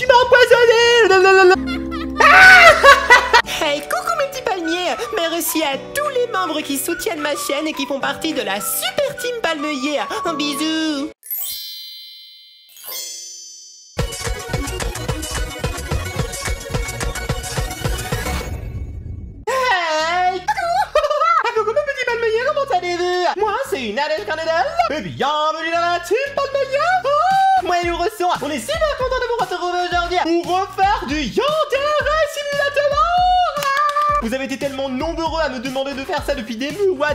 Tu m'as empoisonné. Hey, coucou mes petits palmiers. Merci à tous les membres qui soutiennent ma chaîne et qui font partie de la super team palmeier. Un bisou. Moi, c'est une Nadège Candle et bienvenue dans la team palmeier. Oh, moi et nous reçons, on est super contents de vous retrouver aujourd'hui pour refaire du Yandere Simulator. Vous avez été tellement nombreux à me demander de faire ça depuis des mois,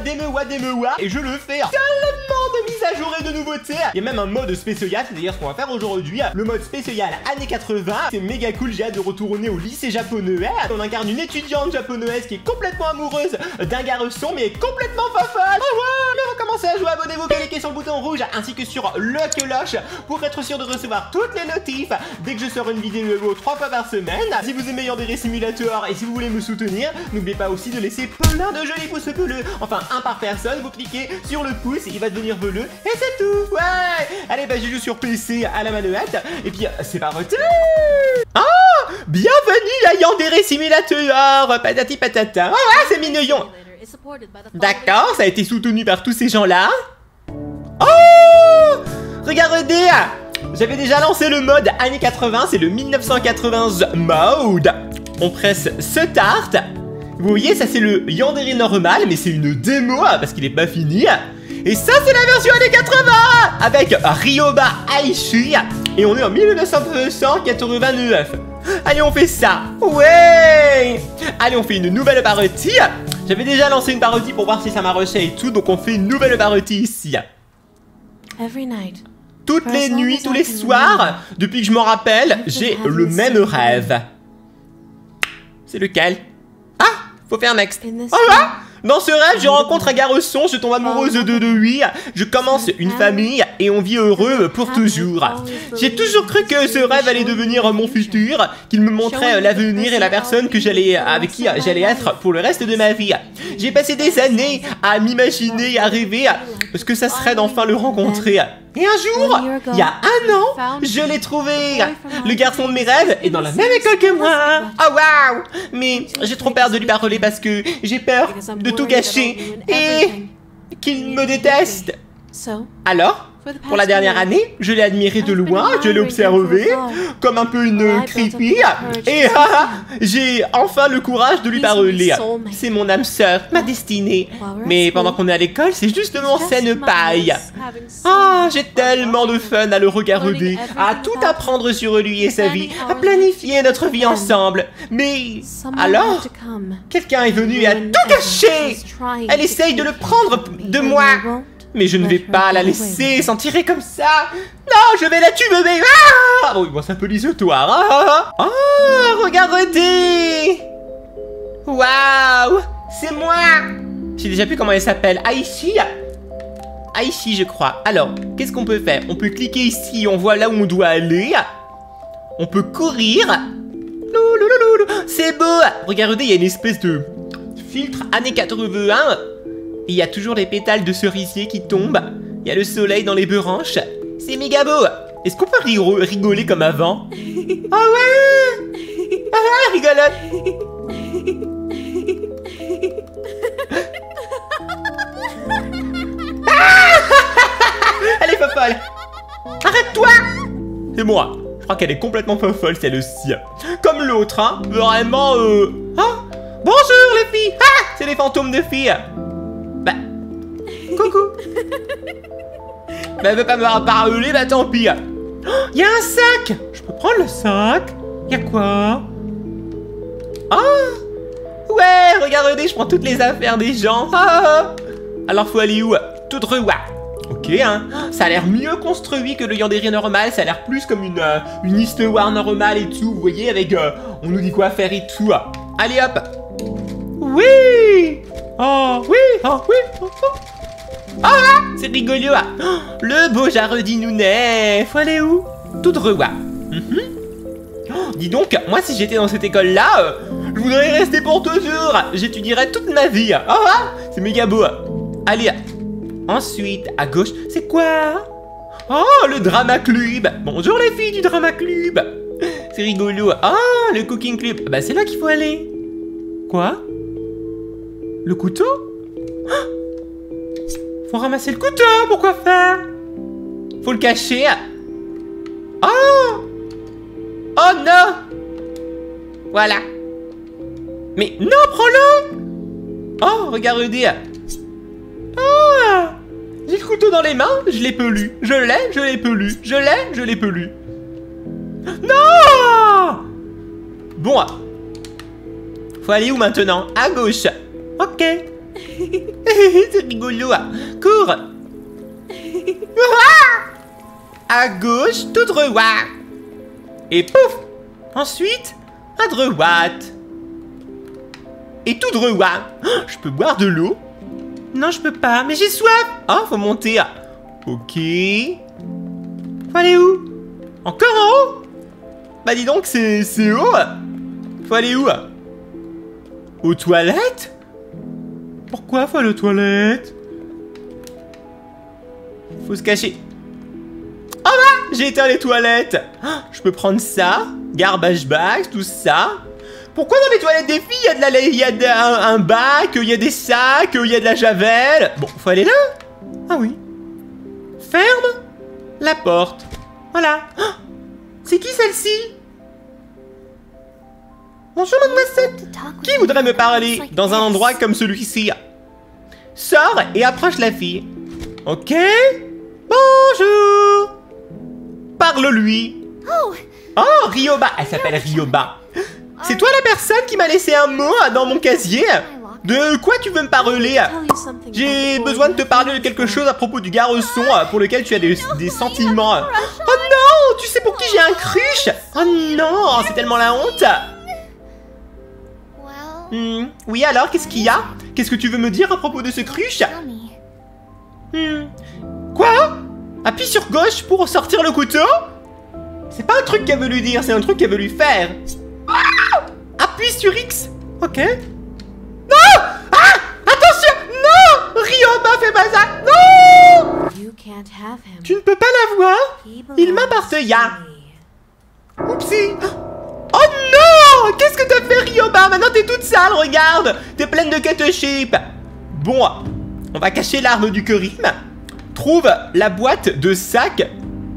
et je le fais. Tellement de mises à jour et de nouveautés. Il y a même un mode spécial, c'est d'ailleurs ce qu'on va faire aujourd'hui, le mode spécial années 80. C'est méga cool, j'ai hâte de retourner au lycée japonais. On incarne une étudiante japonaise qui est complètement amoureuse d'un garçon, mais complètement fofolle. Oh ouais. À jouer, abonnez-vous, cliquez sur le bouton rouge ainsi que sur le cloche pour être sûr de recevoir toutes les notifs dès que je sors une vidéo 3 fois par semaine. Si vous aimez Yandere Simulator et si vous voulez me soutenir, n'oubliez pas aussi de laisser plein de jolis pouces bleus, enfin un par personne. Vous cliquez sur le pouce et il va devenir bleu et c'est tout. Ouais, allez, bah je joue sur PC à la manette et puis c'est parti. Ah, bienvenue à Yandere Simulator, patati patata. Oh ouais, c'est mignon. D'accord, ça a été soutenu par tous ces gens-là. Oh, regardez, j'avais déjà lancé le mode années 80, c'est le 1991 mode. On presse Start. Vous voyez, ça c'est le Yandere normal, mais c'est une démo parce qu'il n'est pas fini. Et ça c'est la version années 80 avec Ryoba Aishi. Et on est en 1989. Allez, on fait ça. Ouais. Allez, on fait une nouvelle parodie. J'avais déjà lancé une parodie pour voir si ça marchait et tout, donc on fait une nouvelle parodie ici. Toutes les nuits, tous les soirs, depuis que je m'en rappelle, j'ai le même rêve. C'est lequel? Ah, faut faire next. Oh là. Dans ce rêve, je rencontre un garçon, je tombe amoureuse de lui, je commence une famille et on vit heureux pour toujours. J'ai toujours cru que ce rêve allait devenir mon futur, qu'il me montrait l'avenir et la personne que avec qui j'allais être pour le reste de ma vie. J'ai passé des années à m'imaginer, à rêver, parce que ça serait d'enfin le rencontrer. Et un jour, il y a 1 an, je l'ai trouvé. Le garçon de mes rêves est dans la même école que moi. Oh waouh! Mais j'ai trop peur de lui parler parce que j'ai peur de tout gâcher et qu'il me déteste. Alors, pour la dernière année, je l'ai admiré de loin, je l'ai observé comme un peu une creepy et j'ai enfin le courage de lui parler. C'est mon âme sœur, ma destinée. Mais pendant qu'on est à l'école, c'est justement scène paille. Ah, j'ai tellement de fun à le regarder, à tout apprendre sur lui et sa vie, à planifier notre vie ensemble. Mais alors, quelqu'un est venu et a tout caché. Elle essaye de le prendre de moi. Mais je ne vais pas la laisser s'en tirer comme ça. Non, je vais la tuer, bébé. Ah oui, bon, c'est un peu l'issotoire. Ah, ah, ah, regardez. Waouh, c'est moi. J'ai déjà plus comment elle s'appelle. Aishi. Aishi, je crois. Alors, qu'est-ce qu'on peut faire? On peut cliquer ici, on voit là où on doit aller. On peut courir. C'est beau. Regardez, il y a une espèce de filtre années 81. Il y a toujours les pétales de cerisier qui tombent. Il y a le soleil dans les branches. C'est méga beau. Est-ce qu'on peut rigoler comme avant? Ah ouais. Ah, rigolote. Ah, elle est fofolle. Arrête-toi. C'est moi. Je crois qu'elle est complètement fofolle, celle-ci. Comme l'autre, hein. Vraiment, Ah, bonjour les filles. Ah, c'est les fantômes de filles. Coucou. Bah, elle veut pas me parler, bah tant pis. Oh, y a un sac. Je peux prendre le sac? Y a quoi? Ah oh. Ouais, regardez, je prends toutes les affaires des gens. Ah. Alors faut aller où? Tout droit. Ok, hein. Ça a l'air mieux construit que le Yandere normal. Ça a l'air plus comme une histoire normale et tout. Vous voyez, avec on nous dit quoi faire et tout. Allez hop. Oui. Oh oui. Oh oui. Oh, oh. Oh là, c'est rigolo. Oh, le beau jarredi nounet. Faut aller où? Tout droit. Oh, dis donc, moi si j'étais dans cette école-là, je voudrais rester pour toujours. J'étudierais toute ma vie. Oh là, c'est méga beau. Allez, ensuite, à gauche, c'est quoi? Oh, le drama club. Bonjour les filles du drama club. C'est rigolo. Ah, le cooking clip. Bah, c'est là qu'il faut aller. Quoi? Le couteau? Ah, faut ramasser le couteau. Pourquoi faire? Faut le cacher. Ah! Oh non! Voilà. Mais non, prends-le! Oh, regardez. Ah! J'ai le couteau dans les mains, je l'ai pelu. Je l'ai pelu. Non! Bon. Faut aller où maintenant? À gauche. Ok. C'est rigolo. Cours. À gauche, tout droit. Et pouf! Ensuite, à droite. Et tout droit. Je peux boire de l'eau? Non, je peux pas, mais j'ai soif. Ah, faut monter. Ok. Faut aller où? Encore en haut? Bah dis donc, c'est haut. Faut aller où? Aux toilettes? Pourquoi faut aller aux toilettes? Faut se cacher. Oh bah, j'ai éteint les toilettes. Je peux prendre ça. Garbage bags, tout ça. Pourquoi dans les toilettes des filles, il y a un bac, il y a des sacs, il y a de la javel? Bon, faut aller là. Ah oui. Ferme la porte. Voilà. Ah, c'est qui celle-ci? Bonjour mademoiselle. Qui voudrait me parler dans un endroit comme celui-ci? Sors et approche la fille. Ok. Bonjour. Parle-lui. Oh, Ryoba. Elle s'appelle Ryoba. C'est toi la personne qui m'a laissé un mot dans mon casier? De quoi tu veux me parler? J'ai besoin de te parler de quelque chose à propos du garçon pour lequel tu as des sentiments. Oh non! Tu sais pour qui j'ai un crush? Oh non! C'est tellement la honte! Oui alors, qu'est-ce qu'il y a? Qu'est-ce que tu veux me dire à propos de ce crush? Quoi? Appuie sur gauche pour sortir le couteau? C'est pas un truc qu'elle veut lui dire, c'est un truc qu'elle veut lui faire. Ah! Appuie sur X. Ok. Non! Ah! Attention! Non! Ryoba fait bazar. Non! Tu ne peux pas l'avoir. Il m'appartient. Oupsie. Oh non! Qu'est-ce que t'as fait, Ryoba? Maintenant t'es toute sale, regarde. T'es pleine de ketchup. Bon, on va cacher l'arme du curry. Trouve la boîte de sac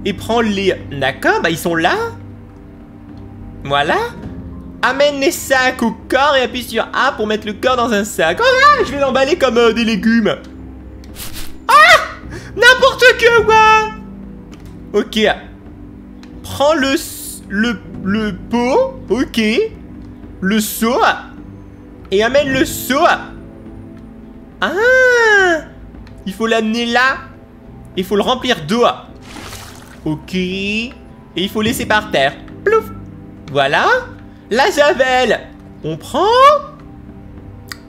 et prends-les. D'accord, bah ils sont là. Voilà. Amène les sacs au corps et appuie sur A pour mettre le corps dans un sac. Oh là, je vais l'emballer comme des légumes. Ah! N'importe quoi! Ok. Prends le pot. Ok. Le seau. Et amène le seau. Ah! Il faut l'amener là. Il faut le remplir d'eau. Ok. Et il faut laisser par terre. Plouf. Voilà. La javel, on prend.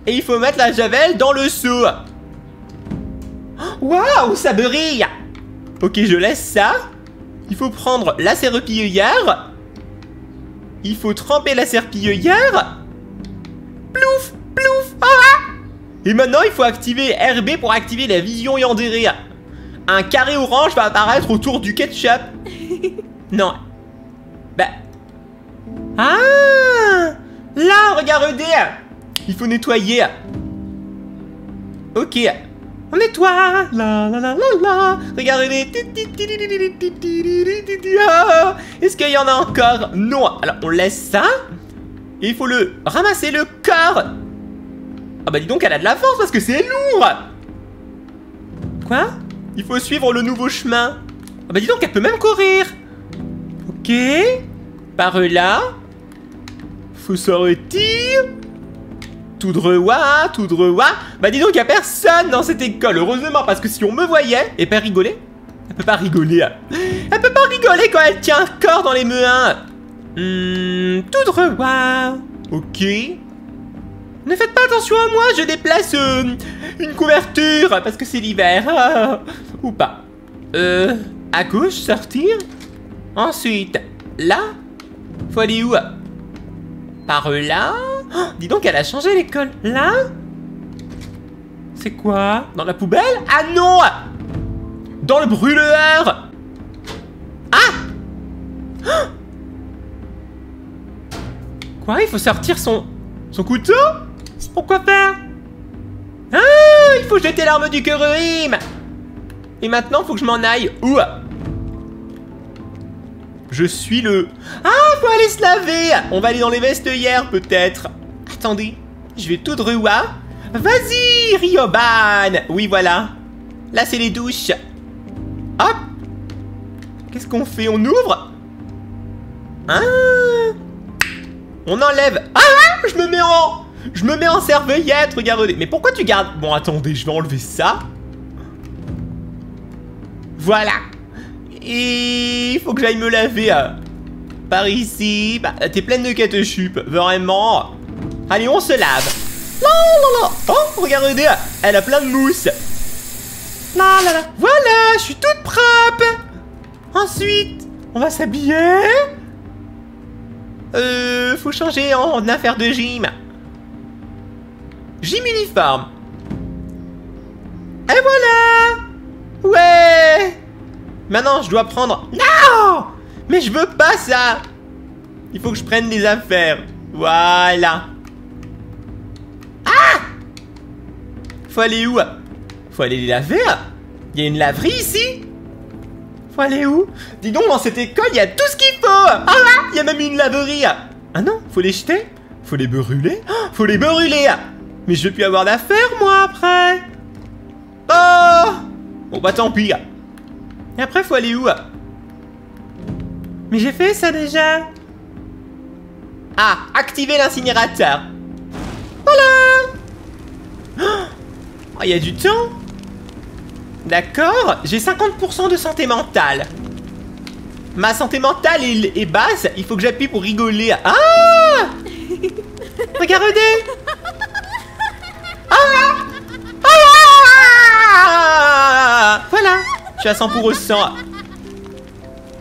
Et il faut mettre la javel dans le seau. Waouh, ça brille. Ok, je laisse ça. Il faut prendre la serpillière. Il faut tremper la serpillière. Plouf, plouf, ah. Et maintenant, il faut activer RB pour activer la vision Yandere. Un carré orange va apparaître autour du ketchup. Non. Bah... Ah! Là, regardez! Il faut nettoyer. Ok. On nettoie. La la la la la. Regardez. Est-ce qu'il y en a encore? Non. Alors, on laisse ça. Et il faut le ramasser le corps. Ah bah dis donc, elle a de la force parce que c'est lourd. Quoi? Il faut suivre le nouveau chemin. Ah bah dis donc, elle peut même courir. Ok. Par là. Faut sortir. Tout droit, tout droit. Bah dis donc, y a personne dans cette école. Heureusement, parce que si on me voyait... Et pas rigoler. Elle peut pas rigoler. Elle peut pas rigoler quand elle tient un corps dans les mains. Tout droit. Ok. Ne faites pas attention à moi, je déplace une couverture. Parce que c'est l'hiver. Ou pas. À gauche, sortir. Ensuite, là. Faut aller où? Par là. Oh, dis donc, elle a changé l'école. Là. C'est quoi? Dans la poubelle? Ah non! Dans le brûleur. Ah! Oh, Quoi? Il faut sortir son couteau? Pourquoi faire? Ah! Il faut jeter l'arme du Kuruim. Et maintenant, faut que je m'en aille. Ouh! Je suis le... Ah! Faut aller se laver! On va aller dans les vestiaires, peut-être. Attendez, je vais tout de revoir. Vas-y, Ryoban! Oui, voilà. Là, c'est les douches. Hop! Qu'est-ce qu'on fait? On ouvre? Ah! On enlève. Ah! Je me mets en serviette, regardez. Mais pourquoi tu gardes... Bon, attendez, je vais enlever ça. Voilà. Et il faut que j'aille me laver. Par ici. Bah, t'es pleine de ketchup, vraiment. Allez, on se lave. La, la, la. Oh, regardez, elle a plein de mousse. La, la, la. Voilà, je suis toute propre. Ensuite, on va s'habiller. Faut changer en affaire de gym. Gym uniforme. Et voilà. Ouais. Maintenant, je dois prendre... Non! Mais je veux pas ça. Il faut que je prenne des affaires. Voilà. Ah! Faut aller où? Faut aller les laver. Il y a une laverie ici. Faut aller où? Dis donc, dans cette école, il y a tout ce qu'il faut. Ah là, il y a même une laverie. Ah non, faut les jeter. Faut les brûler. Faut les brûler. Mais je vais plus avoir d'affaires, moi, après. Oh! Bon, bah tant pis. Et après, faut aller où? Mais j'ai fait ça déjà. Ah, activer l'incinérateur. Voilà. Oh, il y a du temps. D'accord, j'ai 50% de santé mentale. Ma santé mentale est basse, il faut que j'appuie pour rigoler. Ah! Regardez! Ah! Ah! Voilà, je suis à 100%.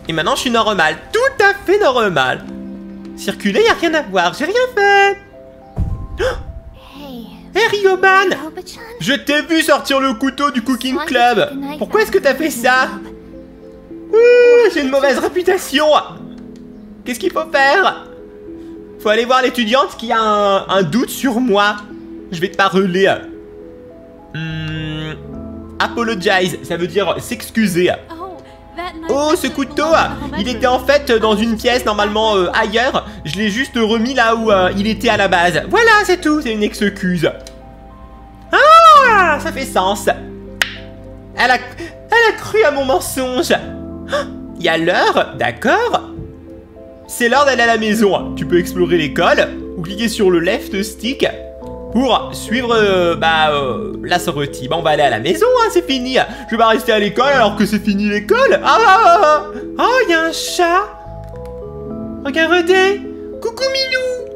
Et maintenant, je suis normal, tout à fait normal. Circuler, il n'y a rien à voir, j'ai rien fait. Hé, Ryoban, je t'ai vu sortir le couteau du Cooking Club. Pourquoi est-ce que t'as fait ça? J'ai une mauvaise réputation. Qu'est-ce qu'il faut faire? Faut aller voir l'étudiante qui a un doute sur moi. Je vais te parler. Apologize, ça veut dire s'excuser. Oh, ce couteau, il était en fait dans une pièce normalement ailleurs. Je l'ai juste remis là où il était à la base. Voilà, c'est tout, c'est une excuse. Ah, ça fait sens. Elle a cru à mon mensonge. Il y a l'heure, d'accord. C'est l'heure d'aller à la maison. Tu peux explorer l'école ou cliquer sur le left stick pour suivre la sortie. Bah, on va aller à la maison, hein, c'est fini. Je vais pas rester à l'école alors que c'est fini l'école. Ah, oh, il y a un chat. Regardez. Coucou Minou.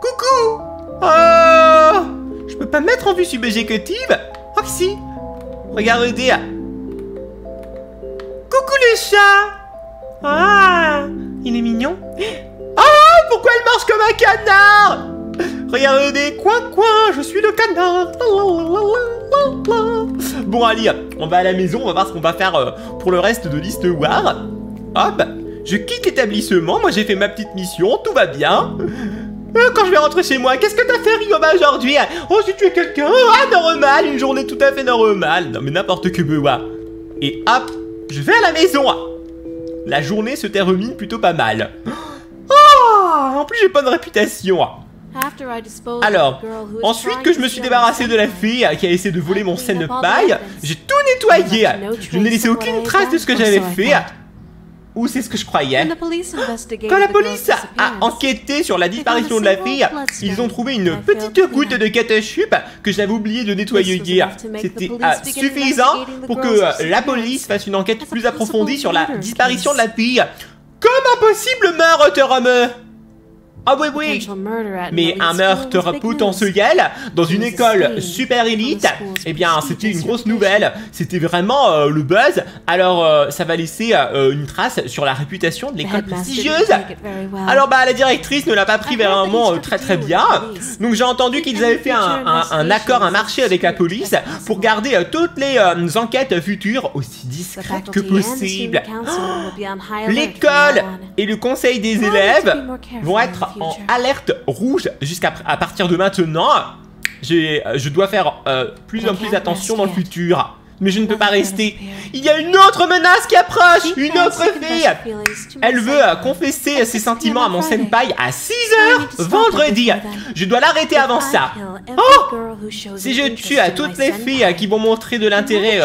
Coucou. Oh, je peux pas mettre en vue subjective. Oh, si. Regardez. Coucou le chat. Ah, il est mignon. Ah, pourquoi il marche comme un canard? Regardez, coin, je suis le canard. Bon, allez, on va à la maison, on va voir ce qu'on va faire pour le reste de l'histoire. Hop, je quitte l'établissement, moi j'ai fait ma petite mission, tout va bien. Quand je vais rentrer chez moi, qu'est-ce que t'as fait, Ryoba, aujourd'hui? Oh, j'ai tué quelqu'un, ah, normal, une journée tout à fait normale. Non, mais n'importe que quoi. Et hop, je vais à la maison. La journée se termine plutôt pas mal. Oh, en plus j'ai pas de réputation. Alors, ensuite que je me suis débarrassé de la fille qui a essayé de voler mon scène de paille, j'ai tout nettoyé. Je n'ai laissé aucune trace de ce que j'avais fait. Ou c'est ce que je croyais. Quand la police a enquêté sur la disparition de la fille, ils ont trouvé une petite goutte de ketchup que j'avais oublié de nettoyer hier. C'était suffisant pour que la police fasse une enquête plus approfondie sur la disparition de la fille. Comme un possible meurtre. Ah oui, oui. Mais un meurtre potentiel dans une école super élite, eh bien, c'était une grosse nouvelle. C'était vraiment le buzz. Alors, ça va laisser une trace sur la réputation de l'école prestigieuse. Alors, bah, la directrice ne l'a pas pris vraiment très, très bien. Donc, j'ai entendu qu'ils avaient fait un accord, un marché avec la police pour garder toutes les enquêtes futures aussi discrètes que possible. L'école et le conseil des élèves vont être en alerte rouge jusqu'à partir de maintenant. Je dois faire plus en plus attention dans le futur. Mais je ne peux pas rester. Il y a une autre menace qui approche. Une autre fille. Elle veut confesser ses sentiments à mon senpai à 6 h vendredi. Je dois l'arrêter avant ça. Oh! Si je tue à toutes les filles qui vont montrer de l'intérêt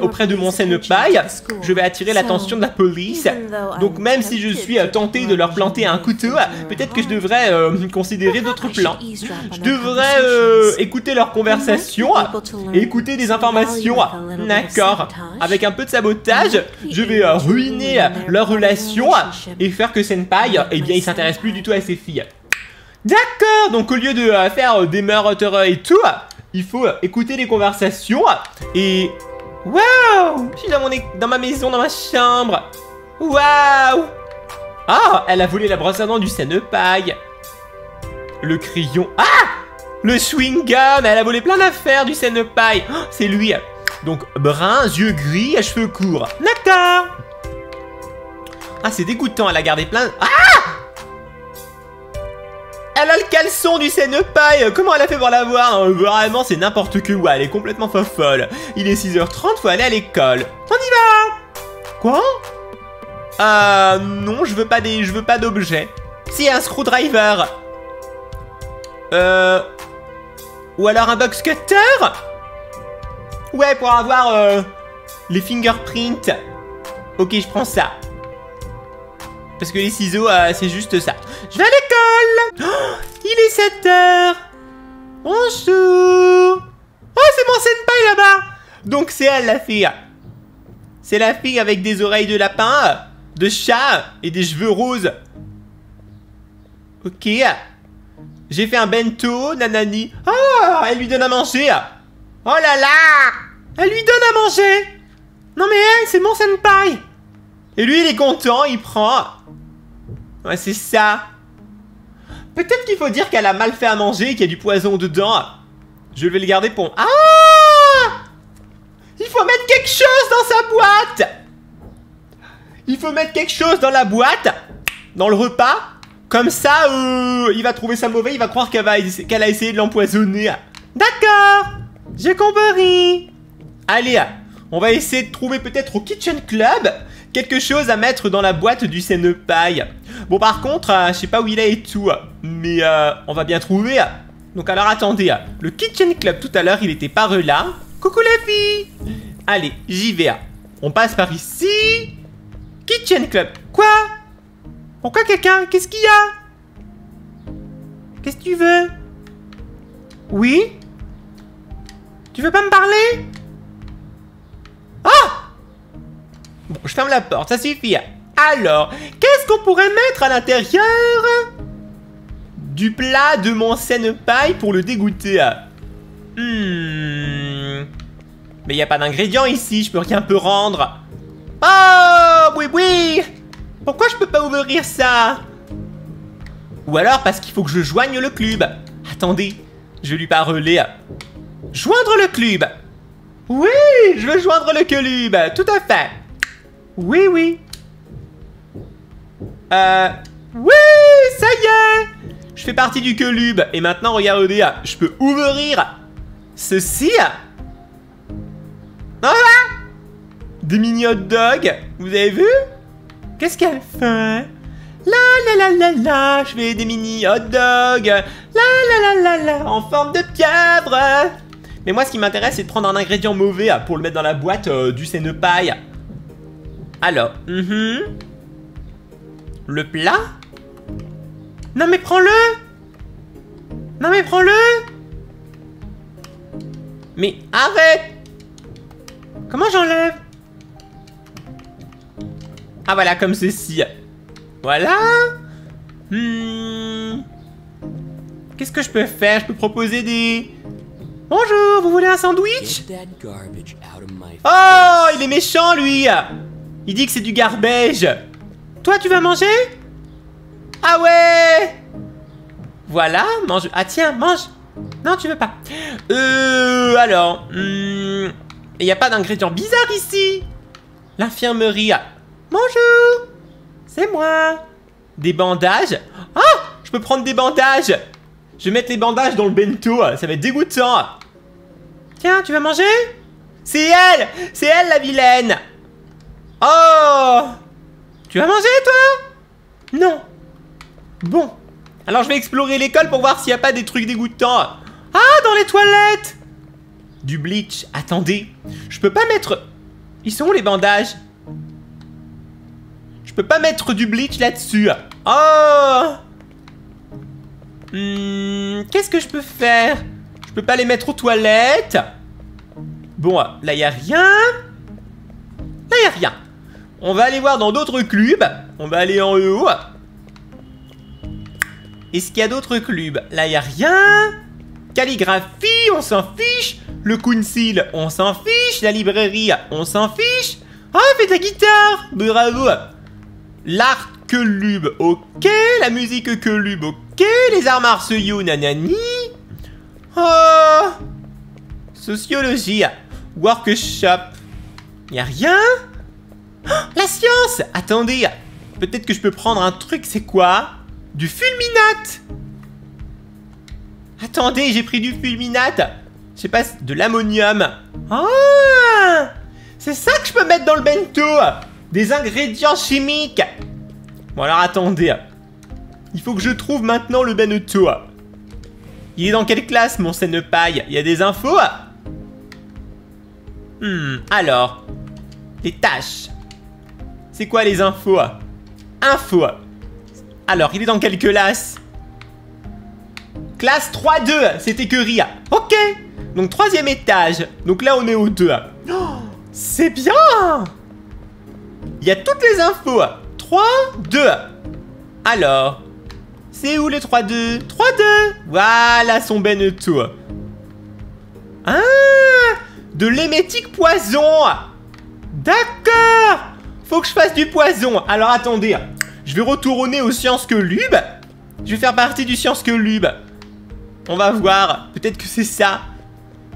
auprès de mon senpai, je vais attirer l'attention de la police. Donc même si je suis tenté de leur planter un couteau, peut-être que je devrais considérer d'autres plans. Je devrais écouter leurs conversations et écouter des informations. D'accord. Avec un peu de sabotage, je vais ruiner leur relation et faire que senpai, eh bien, il s'intéresse plus du tout à ses filles. D'accord. Donc, au lieu de faire des meurtres et tout, il faut écouter les conversations et... Waouh! Je suis dans ma maison, dans ma chambre. Waouh! Ah, elle a volé la brosse à dents du senpai. Le crayon. Ah! Le chewing-gum. Elle a volé plein d'affaires du senpai. Oh, c'est lui. Donc, brun, yeux gris, à cheveux courts. D'accord. Ah, c'est dégoûtant, elle a gardé plein... Ah! Elle a le caleçon du senpai. Comment elle a fait pour l'avoir? Vraiment, c'est n'importe que quoi. Elle est complètement folle. Il est 6 h 30, faut aller à l'école. On y va. Quoi? Non, je veux pas d'objet. Si, un screwdriver. Ou alors un box cutter. Ouais, pour avoir les fingerprints. Ok, je prends ça. Parce que les ciseaux, c'est juste ça. Je vais à l'école. Oh, il est 7 h. Bonjour. Oh, c'est mon senpai là-bas. Donc, c'est elle, la fille. C'est la fille avec des oreilles de lapin, de chat et des cheveux roses. Ok. J'ai fait un bento, nanani. Oh, elle lui donne à manger. Oh là là! Elle lui donne à manger! Non mais elle, c'est mon senpai! Et lui, il est content, il prend... Ouais, c'est ça. Peut-être qu'il faut dire qu'elle a mal fait à manger, qu'il y a du poison dedans. Je vais le garder pour... Ah! Il faut mettre quelque chose dans sa boîte! Il faut mettre quelque chose dans la boîte, dans le repas. Comme ça, il va trouver ça mauvais, il va croire qu'elle a essayé de l'empoisonner. D'accord! J'ai compris. Allez, on va essayer de trouver peut-être au Kitchen Club quelque chose à mettre dans la boîte du senpai. Bon, par contre, je sais pas où il est et tout, mais on va bien trouver. Donc alors attendez, le Kitchen Club tout à l'heure, il était par là. Coucou les filles. Allez, j'y vais. On passe par ici. Kitchen Club. Quoi? Pourquoi quelqu'un? Qu'est-ce qu'il y a? Qu'est-ce que tu veux? Oui? Tu veux pas me parler? Ah! Bon, je ferme la porte, ça suffit. Alors, qu'est-ce qu'on pourrait mettre à l'intérieur du plat de mon senpai pour le dégoûter? Mais il n'y a pas d'ingrédients ici, je peux rien peu rendre. Oh, oui, oui! Pourquoi je peux pas ouvrir ça? Ou alors parce qu'il faut que je joigne le club. Attendez, je vais lui parler. Joindre le club. Oui, je veux joindre le club. Tout à fait. Oui, oui. Oui, ça y est. Je fais partie du club. Et maintenant, regardez, je peux ouvrir ceci. Ah, des mini hot dogs. Vous avez vu? Qu'est-ce qu'elle fait? La la la la la. Je fais des mini hot dogs. La la la la la. En forme de pieuvre. Mais moi, ce qui m'intéresse, c'est de prendre un ingrédient mauvais pour le mettre dans la boîte du senpai. Alors, le plat. Non mais prends-le. Non mais prends-le. Mais arrête. Comment j'enlève? Ah voilà, comme ceci. Voilà. Qu'est-ce que je peux faire? Je peux proposer des... Bonjour, vous voulez un sandwich? Oh, il est méchant, lui. Il dit que c'est du garbage. Toi, tu vas manger? Ah ouais. Voilà, mange. Ah tiens, mange. Non, tu veux pas. Alors... Il n'y a pas d'ingrédients bizarres ici. L'infirmerie. Bonjour. C'est moi. Des bandages. Ah, je peux peux prendre des bandages. Je vais mettre les bandages dans le bento, ça va être dégoûtant. Tiens, tu vas manger? C'est elle la vilaine. Oh! Tu vas manger toi? Non. Bon. Alors je vais explorer l'école pour voir s'il n'y a pas des trucs dégoûtants. Ah, dans les toilettes! Du bleach, attendez. Je peux pas mettre... Ils sont où les bandages? Je peux pas mettre du bleach là-dessus. Oh! Qu'est-ce que je peux faire? Je peux pas les mettre aux toilettes. Bon, là il n'y a rien. Là il n'y a rien. On va aller voir dans d'autres clubs. On va aller en haut. Est-ce qu'il y a d'autres clubs? Là il n'y a rien. Calligraphie, on s'en fiche. Le council, on s'en fiche. La librairie, on s'en fiche. Oh, fais de la guitare. Bravo. L'art club, ok. La musique club, ok. Les arts martiaux, nanani. Oh. Sociologie, workshop. Y a rien. Oh, la science. Attendez. Peut-être que je peux prendre un truc, c'est quoi? Du fulminate. Attendez, j'ai pris du fulminate. Je sais pas, de l'ammonium. Oh, c'est ça que je peux mettre dans le bento. Des ingrédients chimiques. Bon alors attendez. Il faut que je trouve maintenant le bento. Il est dans quelle classe mon Senpai? Il y a des infos? Alors. Les tâches. C'est quoi les infos? Infos. Alors, il est dans quelle classe? Classe 3-2, c'était que Ria. Ok, donc troisième étage. Donc là, on est au 2. Oh, c'est bien. Il y a toutes les infos. 3-2. Alors, c'est où les 3-2? 3-2. Voilà son bento. Ah, de l'émétique poison. D'accord. Faut que je fasse du poison. Alors, attendez. Je vais retourner aux sciences que Lub. Je vais faire partie du sciences que Lub. On va voir. Peut-être que c'est ça.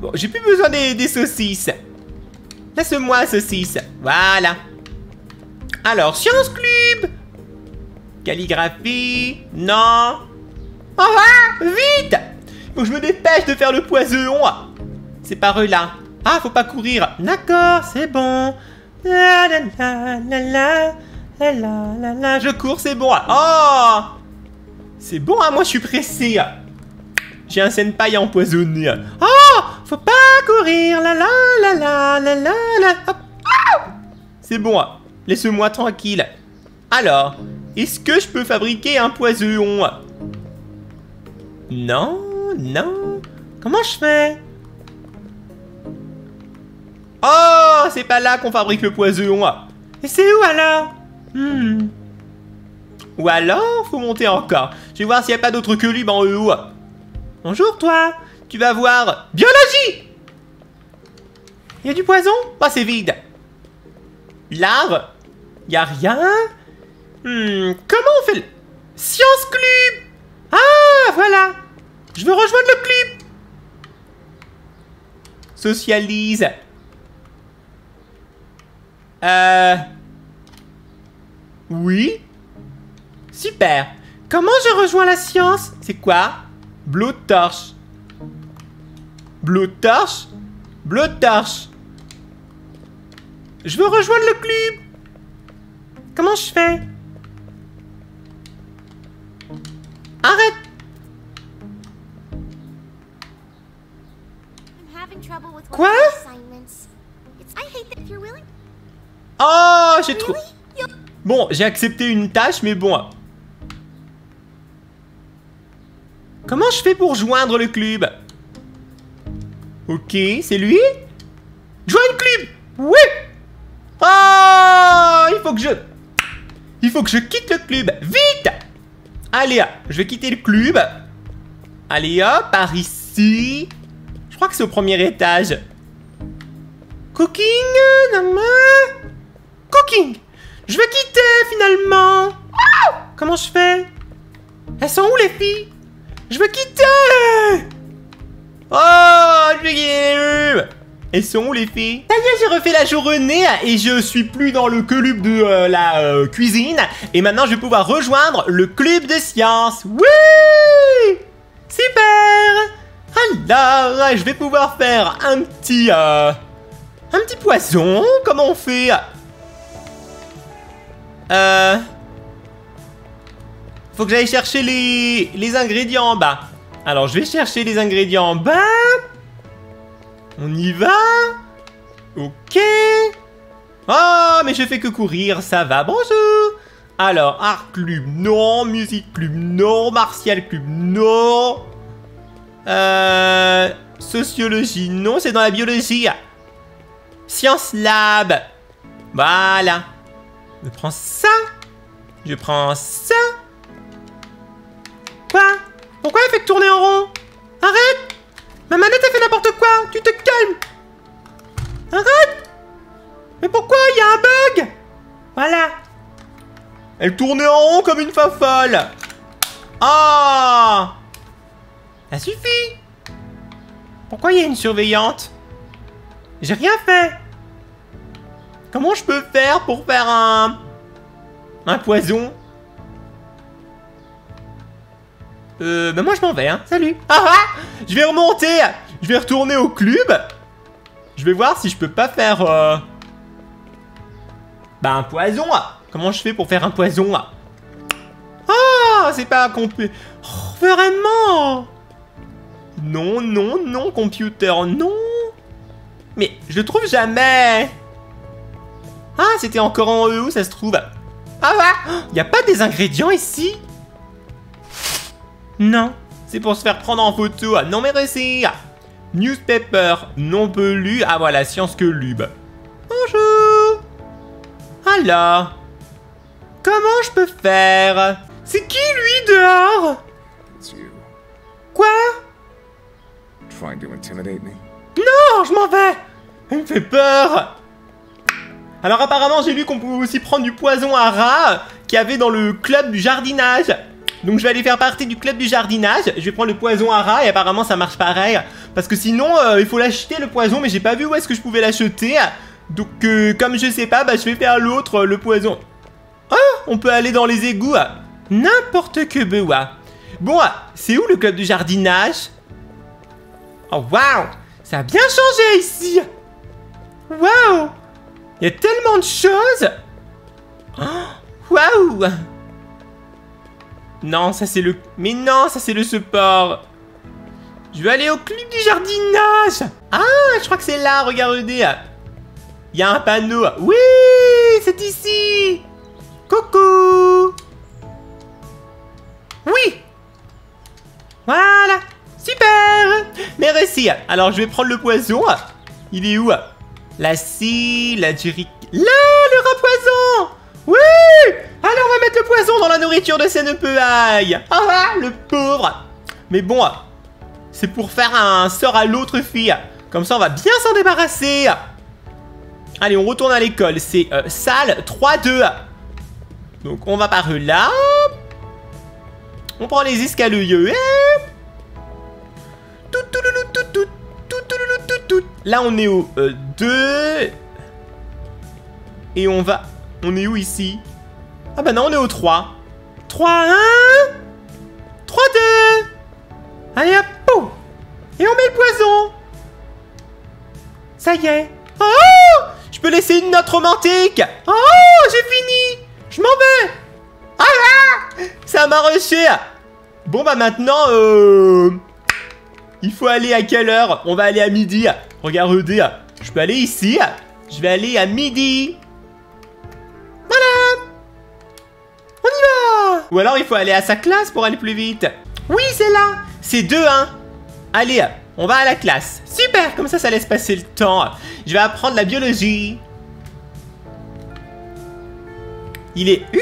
Bon, j'ai plus besoin des saucisses. Laisse-moi saucisses. Voilà. Alors, sciences club. Calligraphie. Non. Au revoir. Vite. Faut que je me dépêche de faire le poison. C'est par eux là. Ah, faut pas courir. D'accord, c'est bon. La la la la la. Là, là, là, je cours, c'est bon. Oh, c'est bon, hein, moi je suis pressé. J'ai un senpai empoisonné. Oh, faut pas courir. La la la la la la la. Ah, c'est bon, laisse-moi tranquille. Alors, est-ce que je peux fabriquer un poison? Non, non. Comment je fais? Oh, c'est pas là qu'on fabrique le poison. Et c'est où alors? Ou alors, faut monter encore. Je vais voir s'il n'y a pas d'autres que en haut. Bonjour, toi. Tu vas voir. Biologie. Il y a du poison? Oh, c'est vide. L'art? Il n'y a rien. Comment on fait le... Science club. Ah, voilà. Je veux rejoindre le club. Socialise. Oui. Super. Comment je rejoins la science? C'est quoi? Blowtorch. Blowtorch. Blowtorch. Je veux rejoindre le club. Comment je fais? Arrête. Quoi? Oh, j'ai trouvé. Bon, j'ai accepté une tâche, mais bon. Comment je fais pour joindre le club? Ok, c'est lui? Joindre club! Oui! Oh! Il faut que je quitte le club! Vite! Allez, je vais quitter le club. Allez, hop, par ici. Je crois que c'est au premier étage. Cooking? Cooking! Je vais quitter, finalement. Oh, comment je fais? Elles sont où, les filles? Je veux quitter. Oh, je vais quitter. Elles sont où les filles? Ça y est, j'ai refait la journée et je suis plus dans le club de la cuisine. Et maintenant, je vais pouvoir rejoindre le club de sciences. Oui! Super! Alors, je vais pouvoir faire un petit poisson. Comment on fait? Faut que j'aille chercher les ingrédients en bas. Alors, je vais chercher les ingrédients en bas. On y va. Ok. Oh, mais je fais que courir, ça va. Bonjour. Alors, art club, non. Musique club, non. Martial club, non. Sociologie, non. C'est dans la biologie. Science lab. Voilà. Je prends ça. Je prends ça. Quoi? Pourquoi elle fait que tourner en rond? Arrête! Ma manette a fait n'importe quoi! Tu te calmes! Arrête! Mais pourquoi? Il y a un bug! Voilà! Elle tournait en rond comme une folle. Ah! Ça suffit! Pourquoi il y a une surveillante? J'ai rien fait! Comment je peux faire pour faire un poison? Bah moi je m'en vais, hein. Salut. Je vais remonter. Je vais retourner au club. Je vais voir si je peux pas faire... Bah un poison. Comment je fais pour faire un poison? Ah, c'est pas... Oh, vraiment? Non, non, non, computer, non. Mais je le trouve jamais. Ah, c'était encore en E, où ça se trouve? Ah ouais. Y a pas des ingrédients ici? Non, c'est pour se faire prendre en photo. Ah, non mais réussi. Newspaper, non peu lu. Ah voilà, science que lube. Bonjour. Alors, comment je peux faire? C'est qui lui dehors? Quoi? Non, je m'en vais. Il me fait peur. Alors apparemment, j'ai lu qu'on pouvait aussi prendre du poison à rat qu'il y avait dans le club du jardinage. Donc je vais aller faire partie du club du jardinage. Je vais prendre le poison à rat et apparemment ça marche pareil. Parce que sinon il faut l'acheter le poison. Mais j'ai pas vu où est-ce que je pouvais l'acheter. Donc comme je sais pas, bah, je vais faire l'autre, le poison. Oh, on peut aller dans les égouts. N'importe que bewa. Bon, c'est où le club du jardinage? Oh waouh, ça a bien changé ici. Waouh, il y a tellement de choses. Waouh. Non, ça c'est le... Mais non, ça c'est le support. Je vais aller au club du jardinage. Ah, je crois que c'est là, regardez. Il y a un panneau. Oui, c'est ici. Coucou. Oui. Voilà. Super. Merci. Alors, je vais prendre le poison. Il est où? La scie, la duric... Là, le rat poison. Oui. Alors on va mettre le poison dans la nourriture de ces nepeuailles. Ah, le pauvre. Mais bon, c'est pour faire un sort à l'autre fille. Comme ça, on va bien s'en débarrasser. Allez, on retourne à l'école. C'est salle 3-2. Donc, on va par là. On prend les escaliers. Là, on est au 2. Et on va... On est où ici? Ah bah non, on est au 3. 3, 1. 3, 2. Allez, hop, boum. Et on met le poison. Ça y est. Oh, je peux laisser une note romantique. Oh, j'ai fini. Je m'en vais. Ah là, ça m'a rushé. Bon, bah maintenant, il faut aller à quelle heure? On va aller à midi. Regardez, je peux aller ici. Je vais aller à midi. Ou alors il faut aller à sa classe pour aller plus vite. Oui, c'est là. C'est 2-1. Allez, on va à la classe. Super, comme ça, ça laisse passer le temps. Je vais apprendre la biologie. Il est 1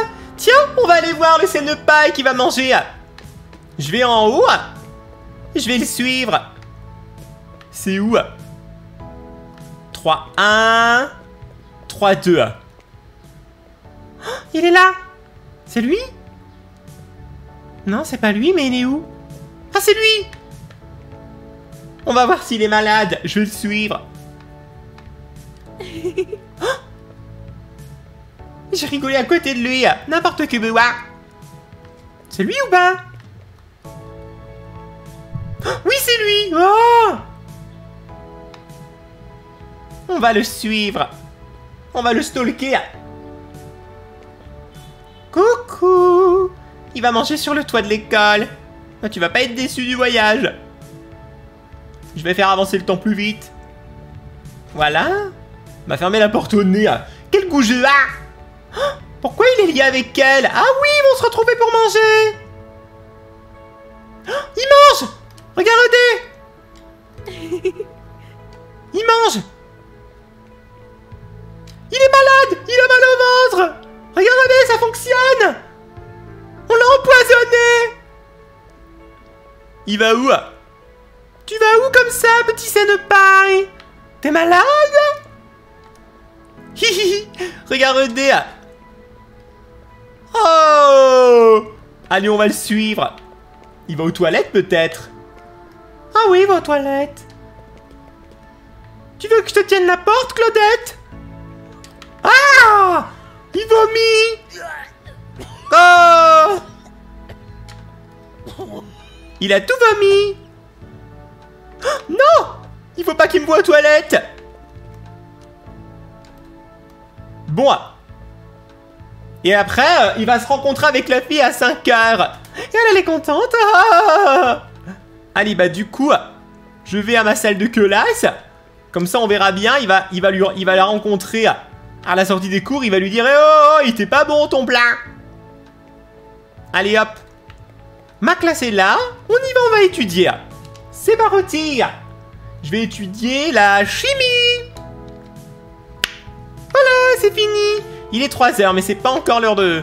heure. Tiens, on va aller voir le cénepaille qui va manger. Je vais en haut. Je vais le suivre. C'est où? 3-1. 3-2. Oh, il est là. C'est lui? Non, c'est pas lui, mais il est où? Ah, c'est lui! On va voir s'il est malade. Je vais le suivre. Oh, j'ai rigolé à côté de lui. N'importe qui, bah. C'est lui ou pas? Oh, oui, c'est lui. Oh, on va le suivre. On va le stalker. Coucou. Il va manger sur le toit de l'école. Oh, tu vas pas être déçu du voyage. Je vais faire avancer le temps plus vite. Voilà. On va fermer la porte au nez. Quel goût je... Ah, pourquoi il est lié avec elle? Ah oui, ils vont se retrouver pour manger. Ah, il mange. Regardez. Il mange. Il est malade. Il a mal au ventre. Regardez, ça fonctionne. On l'a empoisonné. Il va où? Tu vas où comme ça, petit Senpai? T'es malade? Hihihi. Regardez. Oh. Allez, on va le suivre. Il va aux toilettes, peut-être? Ah oui, il va aux toilettes. Tu veux que je te tienne la porte, Claudette? Ah! Il vomit. Oh! Il a tout vomi. Non! Il faut pas qu'il me voie aux toilettes. Bon. Et après, il va se rencontrer avec la fille à 5 h. Et elle est contente. Oh, allez, bah du coup, je vais à ma salle de classe. Comme ça, on verra bien. Il va la rencontrer à la sortie des cours. Il va lui dire, oh, il était pas bon ton plat. Allez, hop. Ma classe est là. On y va, on va étudier. C'est parti! Je vais étudier la chimie! Voilà, c'est fini! Il est 3 h, mais c'est pas encore l'heure de...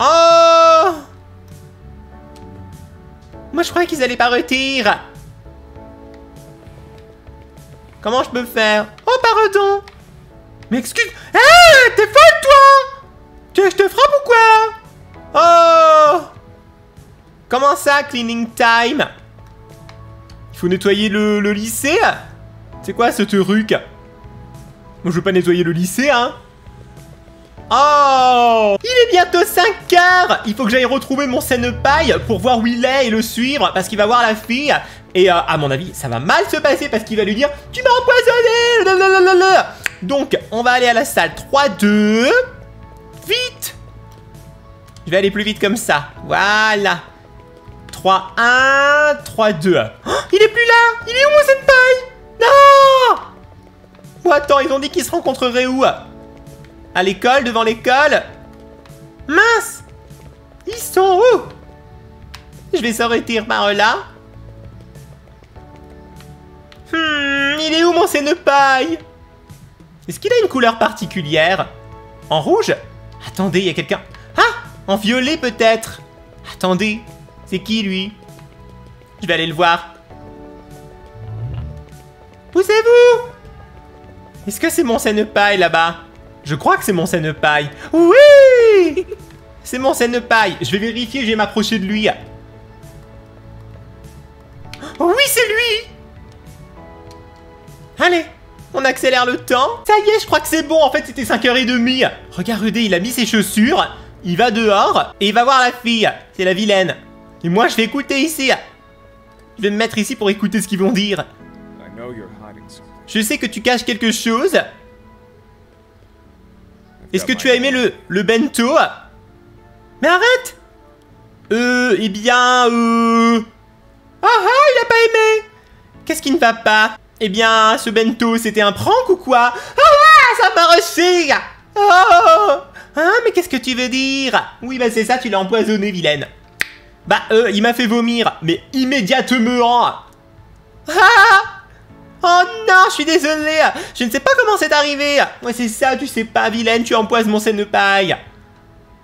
Oh! Moi, je croyais qu'ils allaient partir! Comment je peux faire? Oh, pardon! Mais excuse... Hé! Hey, t'es folle, toi! Tu veux que je te frappe ou quoi? Oh! Comment ça, cleaning time? Faut nettoyer le lycée. C'est quoi ce truc? Moi je veux pas nettoyer le lycée, hein. Oh, il est bientôt 5 h. Il faut que j'aille retrouver mon senpai pour voir où il est et le suivre, parce qu'il va voir la fille. Et à mon avis ça va mal se passer, parce qu'il va lui dire, tu m'as empoisonné, lalalala. Donc on va aller à la salle 3, 2. Vite. Je vais aller plus vite comme ça. Voilà. 3, 1, 3, 2. Oh, il est plus là! Il est où, mon senpai? Non! Bon, attends, ils ont dit qu'ils se rencontreraient où? À l'école, devant l'école? Mince! Ils sont où? Je vais sortir par là. Il est où, mon senpai? Est-ce qu'il a une couleur particulière? En rouge? Attendez, il y a quelqu'un. Ah! En violet, peut-être? Attendez. C'est qui, lui? Je vais aller le voir. Poussez-vous! Est-ce que c'est mon senpai, là-bas? Je crois que c'est mon senpai. Oui! C'est mon senpai. Je vais vérifier, je vais m'approcher de lui. Oh, oui, c'est lui! Allez, on accélère le temps. Ça y est, je crois que c'est bon. En fait, c'était 5 h 30. Regardez, il a mis ses chaussures. Il va dehors et il va voir la fille. C'est la vilaine. Et moi, je vais écouter ici. Je vais me mettre ici pour écouter ce qu'ils vont dire. Je sais que tu caches quelque chose. Est-ce que tu as aimé le bento? Mais arrête. Eh bien, Ah, ah, il a pas aimé. Qu'est-ce qui ne va pas? Eh bien, ce bento, c'était un prank ou quoi? Ah, ça m'a reçu. Oh, hein, mais qu'est-ce que tu veux dire? Oui, bah c'est ça, tu l'as empoisonné, vilaine. Bah, il m'a fait vomir, mais immédiatement. Ah! Oh non, je suis désolée. Je ne sais pas comment c'est arrivé. Ouais, c'est ça, tu sais pas, vilaine, tu empoises mon senpai.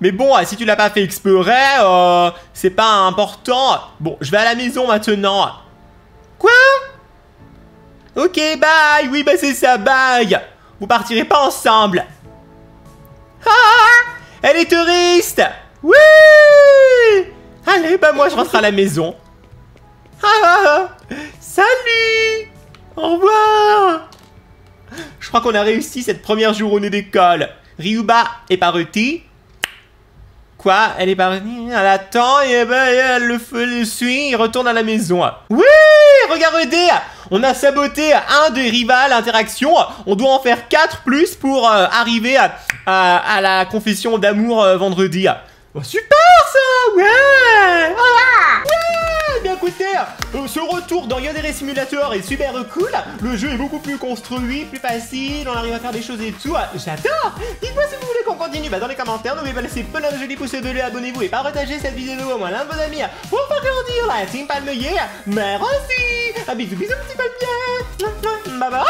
Mais bon, si tu l'as pas fait exprès, c'est pas important. Bon, je vais à la maison maintenant. Quoi? Ok, bye. Oui, bah c'est ça, bye. Vous partirez pas ensemble. Ah! Elle est touriste. Oui! Allez, bah moi je rentre à la maison. Ah, Salut! Au revoir! Je crois qu'on a réussi cette première journée d'école. Ryoba est pas revenue. Quoi? Elle est pas revenue? Elle attend et ben le feu le suit. Il retourne à la maison. Oui! Regardez! On a saboté un des rivales interaction. On doit en faire 4 plus pour arriver à la confession d'amour vendredi. Oh, super ça! Ouais! Ouais! Bien écoutez, ce retour dans Yandere Simulator est super cool. Le jeu est beaucoup plus construit, plus facile. On arrive à faire des choses et tout. J'adore! Dites-moi si vous voulez qu'on continue dans les commentaires. N'oubliez pas de laisser plein de jolis pouces bleus, abonnez-vous et partagez cette vidéo au moins l'un de vos amis pour faire grandir la team palmier. Merci! Bisous, bisous, petit palmier! Bye bye!